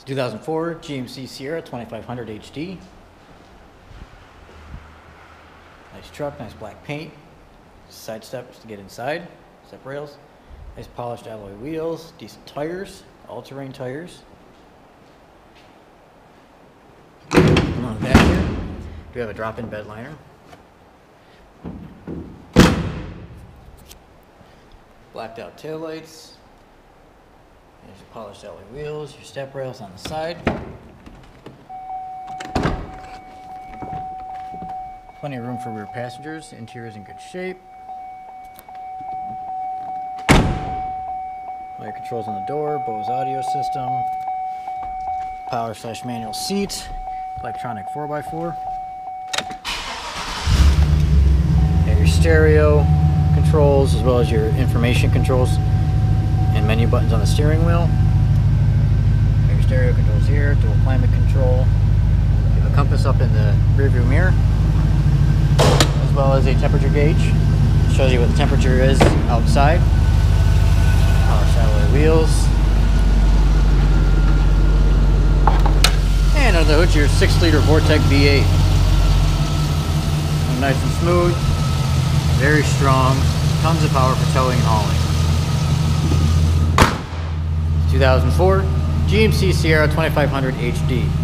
It's 2004 GMC Sierra 2500 HD. Nice truck, nice black paint. Side steps to get inside, step rails. Nice polished alloy wheels, decent tires, all-terrain tires. Come on back here. Do we have a drop-in bed liner? Blacked out taillights. There's your polished alloy wheels, your step rails on the side. Plenty of room for rear passengers. Interior's in good shape. Layer controls on the door, Bose audio system, power/manual seat, electronic 4x4. And your stereo controls, as well as your information controls and menu buttons on the steering wheel. Got your stereo controls here, dual climate control. You have a compass up in the rearview mirror, as well as a temperature gauge. It shows you what the temperature is outside. Polished alloy wheels. And under the hood, your 6-liter Vortec V8. Nice and smooth, very strong. Tons of power for towing and hauling. 2004 GMC Sierra 2500 HD.